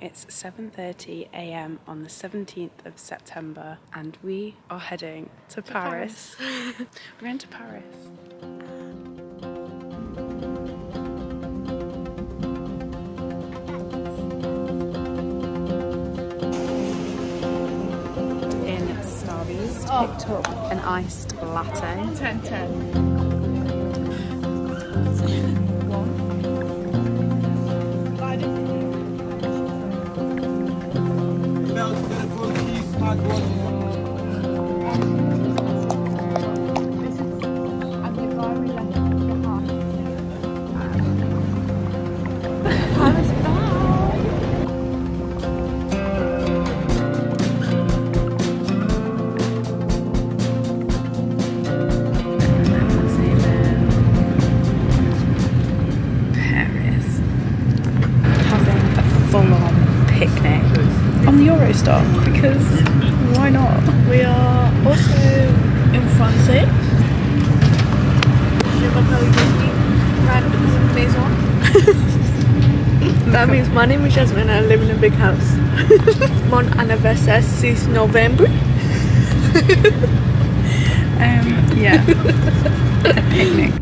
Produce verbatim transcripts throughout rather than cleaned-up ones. It's seven thirty a m on the seventeenth of September and we are heading to, to Paris. Paris. We're going to Paris. In Starbucks, picked up an iced latte. ten ten. Eurostar, because why not? We are also in France. Je m'appelle Jasmine Maison. That means my name is Jasmine and I live in a big house. Mon anniversaire is November. um, yeah. A picnic.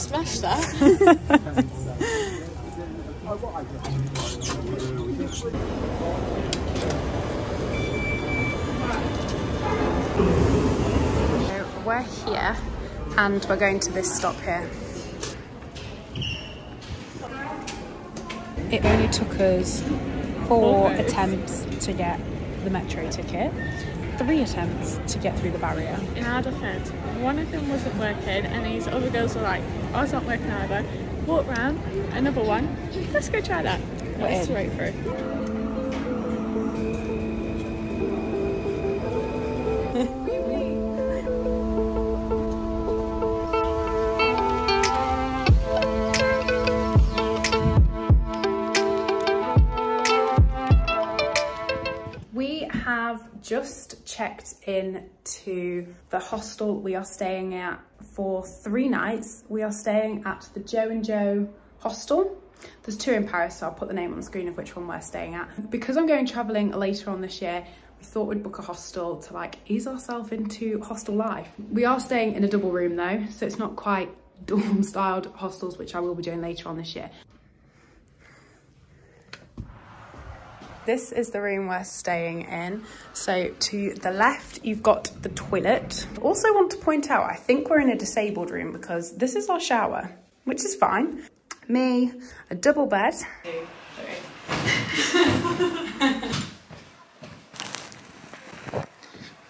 Smash that. So we're here and we're going to this stop here. It only took us four okay. attempts to get the metro ticket. Three attempts to get through the barrier. In our defence, one of them wasn't working and these other girls were like, oh, it's not working either. Walk round, another one, let's go try that. Let's wait for it. Just checked in to the hostel we are staying at for three nights. We are staying at the Joe and Joe hostel. There's two in Paris, so I'll put the name on the screen of which one we're staying at. Because I'm going travelling later on this year, we thought we'd book a hostel to like ease ourselves into hostel life. We are staying in a double room though, so it's not quite dorm styled hostels, which I will be doing later on this year. This is the room we're staying in. So to the left, you've got the toilet. Also want to point out, I think we're in a disabled room because this is our shower, which is fine. Me, a double bed.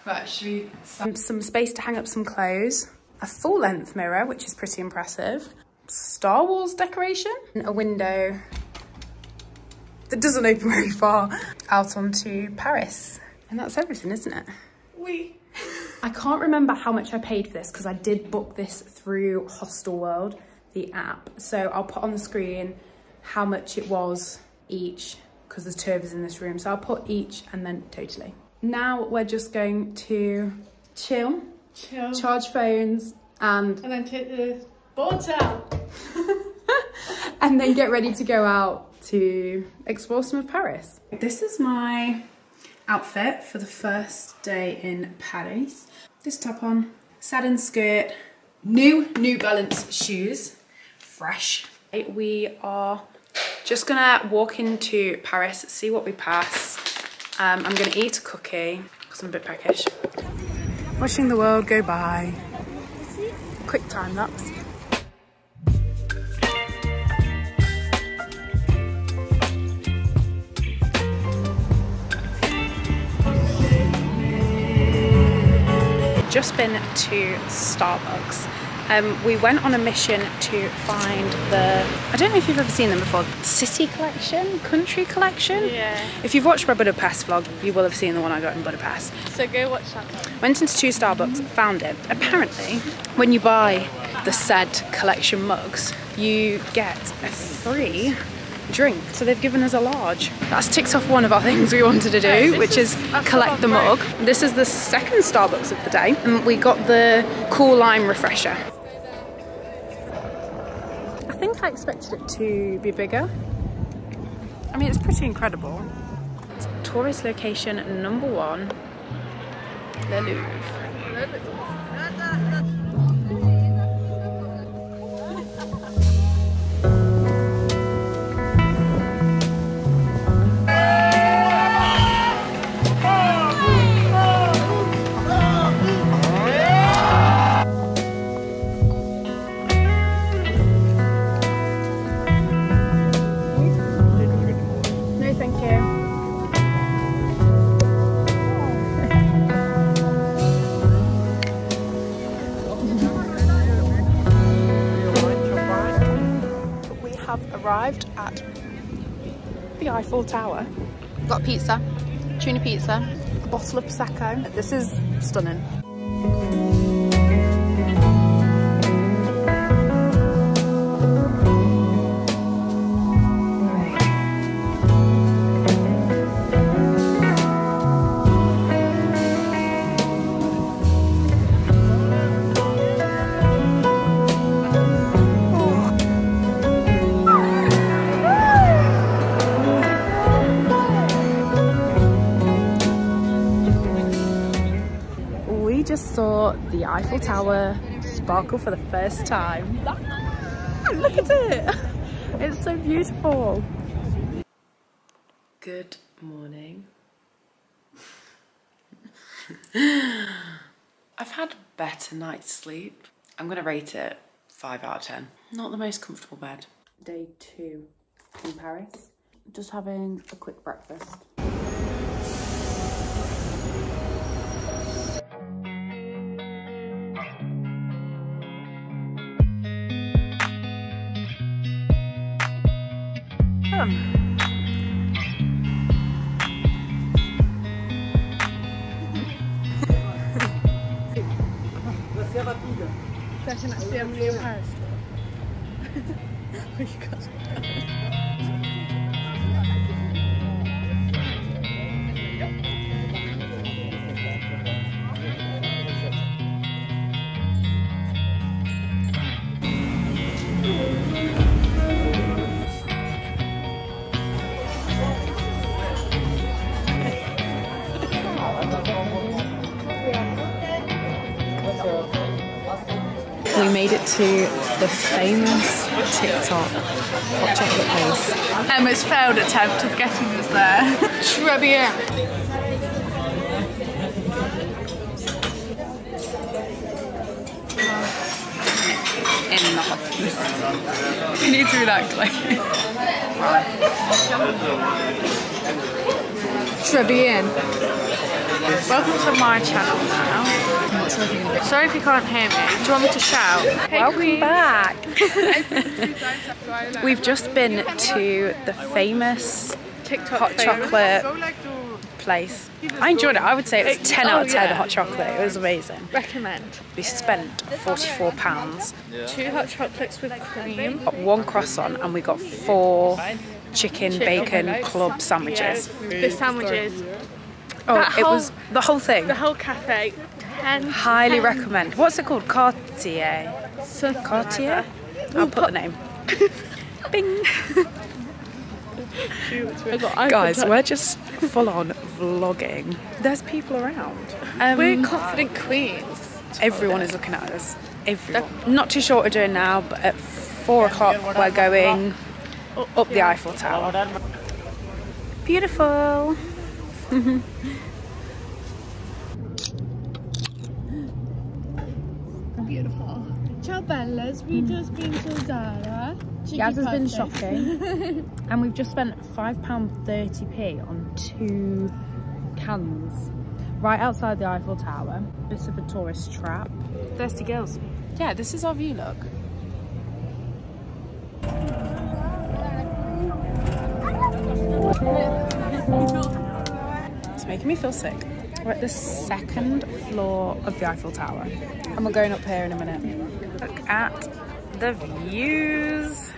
Right, should we... Some, some space to hang up some clothes. A full length mirror, which is pretty impressive. Star Wars decoration. And a window that doesn't open very far out onto Paris. And that's everything, isn't it? Oui. I can't remember how much I paid for this because I did book this through Hostelworld, the app. So I'll put on the screen how much it was each because there's two of us in this room. So I'll put each and then totally. Now we're just going to chill, chill. Charge phones and... And then take the boards out. And then get ready to go out to explore some of Paris. This is my outfit for the first day in Paris. This top on, satin skirt, new New Balance shoes, fresh. We are just gonna walk into Paris, see what we pass. Um, I'm gonna eat a cookie, because I'm a bit peckish. Watching the world go by. Quick time lapse. Just been to Starbucks. Um, we went on a mission to find the, I don't know if you've ever seen them before, city collection, country collection. Yeah. If you've watched my Budapest vlog, you will have seen the one I got in Budapest. So go watch that one. Went into two Starbucks, found it. Apparently, when you buy the said collection mugs, you get a free drink. So they've given us a large. That's ticked off one of our things we wanted to do, yes, which is, is collect the mug. Break. This is the second Starbucks of the day, and we got the cool lime refresher. I think I expected it to be bigger. I mean, it's pretty incredible. It's tourist location number one, Le Louvre. Arrived at the Eiffel Tower. Got pizza, tuna pizza, a bottle of Prosecco. This is stunning. Saw the Eiffel Tower sparkle for the first time. Ah, look at it! It's so beautiful. Good morning. I've had better night's sleep. I'm gonna rate it five out of ten. Not the most comfortable bed. Day two in Paris. Just having a quick breakfast. We made it to the famous TikTok hot chocolate place. Emma's failed attempt of getting us there. Trebia. In the hotness. We need to relax, like. Trebia. Welcome to my channel now. Sorry if you can't hear me. Do you want me to shout? Hey, welcome queens. Back. We've just been to the famous TikTok hot chocolate place. I enjoyed it. I would say it was ten out of ten, the hot chocolate. It was amazing. Recommend. We spent forty-four pounds. Two hot chocolates with cream. Got one croissant and we got four chicken, chicken bacon club sandwiches. Yeah. The sandwiches. Oh, that it whole, was the whole thing. The whole cafe. Ten, Highly ten. recommend. What's it called? Cartier. So Cartier? I'll Ooh, put the name. Bing. Guys, we're just full on vlogging. There's people around. Um, we're confident queens. Everyone is looking at us. Everyone. Not too sure what we're doing now, but at four o'clock we're going up the Eiffel Tower. Beautiful. Beautiful. Ciao bellas, we mm. just been to Zara. Yaz has been shopping and we've just spent five pounds thirty p on two cans right outside the Eiffel Tower. Bit of a tourist trap. Thirsty girls. Yeah, this is our view, look. Making me feel sick. We're at the second floor of the Eiffel Tower and we're going up here in a minute. Look at the views.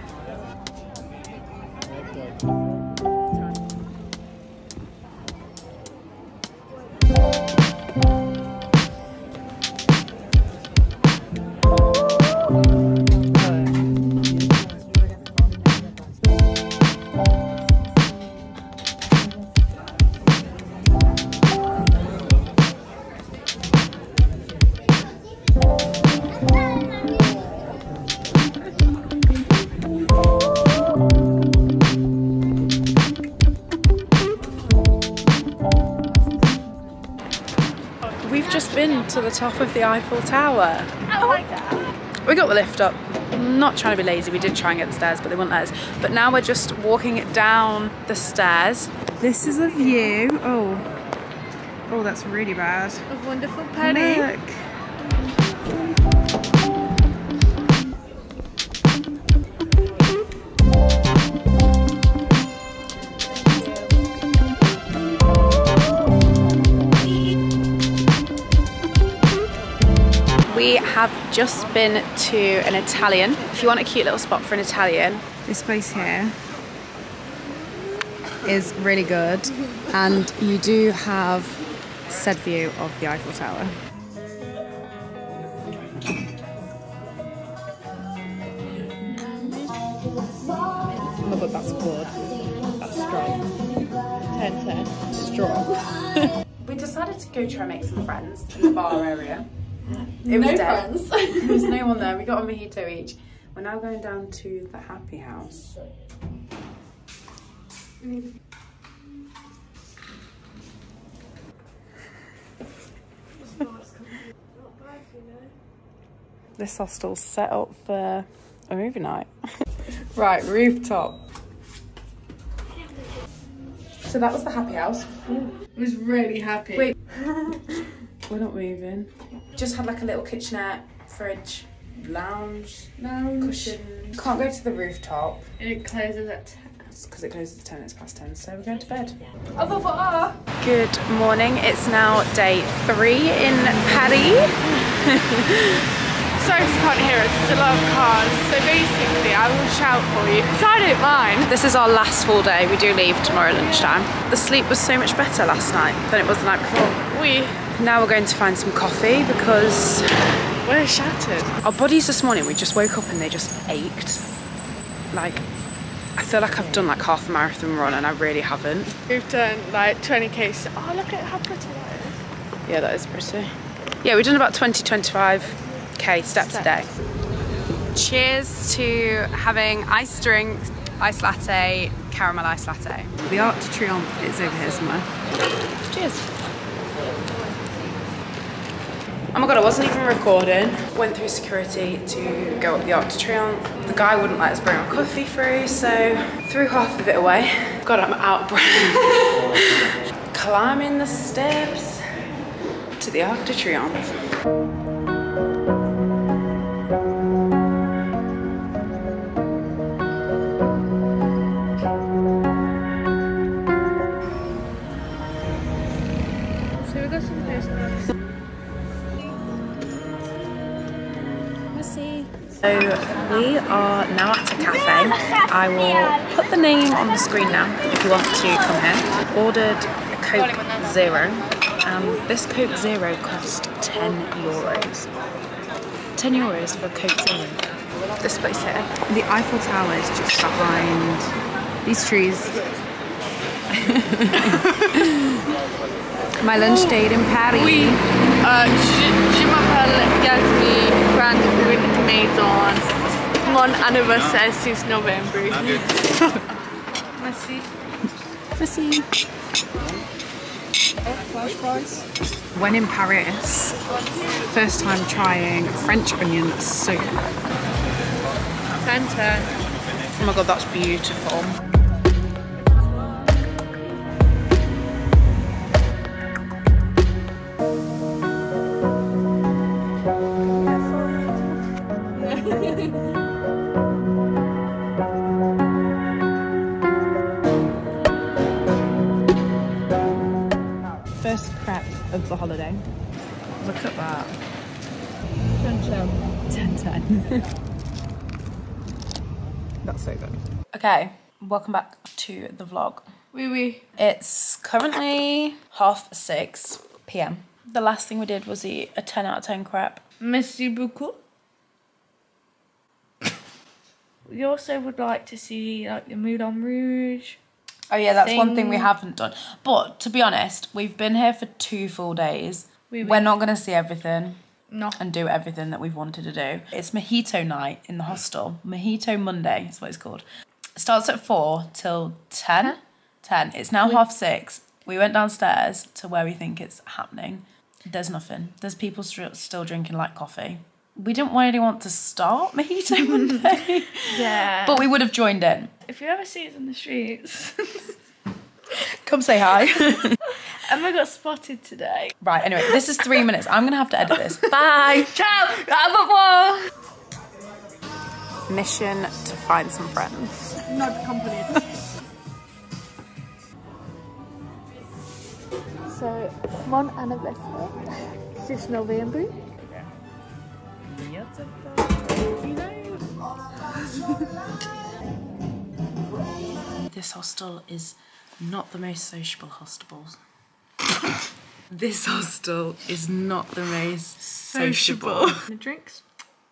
we've just been to the top of the Eiffel Tower. I like that. We got the lift up. Not trying to be lazy, we did try and get the stairs, but they wouldn't let us. But now we're just walking it down the stairs. This is a view. Oh, oh, that's really bad. A wonderful Paris. Look. We have just been to an Italian. If you want a cute little spot for an Italian, this place here is really good, and you do have said view of the Eiffel Tower. Oh, but that's good. That's strong. ten ten. Strong. We decided to go try and make some friends in the bar area. It was no dead. Friends. There was no one there. We got a mojito each. We're now going down to the happy house. Mm. This hostel's set up for a movie night. Right, rooftop. So that was the happy house. Mm. It was really happy. Wait. We're not moving. Just had like a little kitchenette, fridge, lounge, lounge, cushions. Can't go to the rooftop. And it closes at ten. It's because it closes at ten, it's past ten, so we're going to bed. Au revoir. Good morning, it's now day three in Paris. Sorry if you can't hear us, there's a lot of cars. So basically, I will shout for you, because I don't mind. This is our last full day, we do leave tomorrow lunchtime. The sleep was so much better last night than it was the night before. We. Now we're going to find some coffee because we're shattered. Our bodies this morning, we just woke up and they just ached. Like, I feel like I've done like half a marathon run and I really haven't. We've done like twenty Ks. Oh, look at how pretty that is. Yeah, that is pretty. Yeah, we've done about twenty, twenty-five K steps, steps a day. Cheers to having iced drinks, iced latte, caramel iced latte. The Arc de Triomphe is over here somewhere. Cheers. Oh my god, I wasn't even recording. Went through security to go up the Arc de Triomphe. The guy wouldn't let us bring our coffee through, so threw half of it away. God, I'm out of breath. Climbing the steps to the Arc de Triomphe. So we are now at a cafe. I will put the name on the screen now if you want to come here. Ordered a Coke Zero. Um, this Coke Zero cost ten euros. ten euros for a Coke Zero. This place here. The Eiffel Tower is just behind these trees. My lunch date in Paris. Oui. Uh, je m'appelle Gasmi. With Maison. Mon anniversary since November. Merci. Merci. When in Paris, first time trying French onion soup. Center. Oh my god, that's beautiful. First crepe of the holiday. Look at that. ten ten. That's so good. Okay, welcome back to the vlog. Wee wee. It's currently half six P M The last thing we did was eat a ten out of ten crepe. Merci beaucoup. We also would like to see like the Moulin Rouge. Oh yeah, that's thing. One thing we haven't done. But to be honest, we've been here for two full days. We We're not going to see everything no. and do everything that we've wanted to do. It's mojito night in the hostel. Mojito Monday is what it's called. It starts at four till ten. Huh? ten. It's now we half six. We went downstairs to where we think it's happening. There's nothing. There's people st still drinking like coffee. We didn't really want to start meeting one day. Yeah. But we would have joined in. If you ever see us in the streets, come say hi. And we got spotted today. Right, anyway, this is three minutes. I'm going to have to edit this. Bye. Ciao. Mission to find some friends. Not company. So, one anniversary. Since November. This hostel is not the most sociable hostel. This hostel is not the most sociable. sociable. The drinks,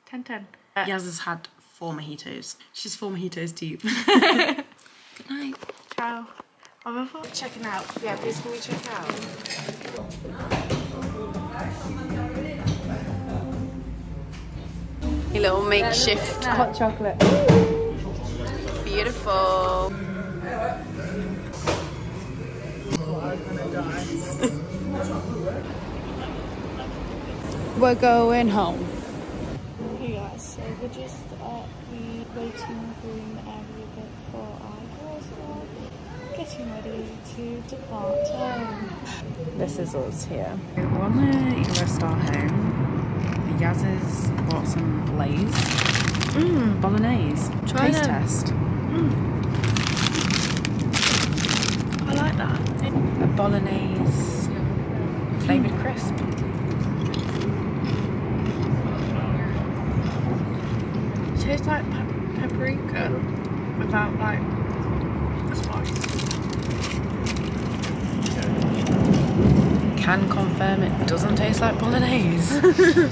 ten ten. Uh, Yaz has had four mojitos. She's four mojitos deep. Good night. Ciao. I'm before checking out. Yeah, please can we check out? A little makeshift hot chocolate. Beautiful. We're going home. Hey guys, so we're just uh, we waiting for an area for our Eurostar, getting ready to depart home. This is us here. We're on the Eurostar home. Yaz's bought some Lay's. Mmm, bolognese. Try Taste them. test. Mm. I like that. A bolognese flavoured crisp. It tastes like pa paprika without like a spice. Can confirm it doesn't taste like bolognese.